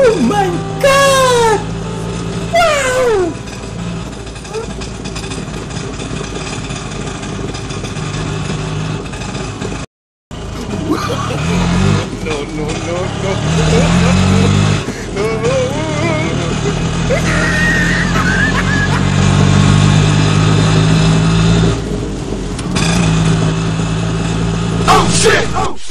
Oh my God! Wow! No. Oh shit! Oh shit!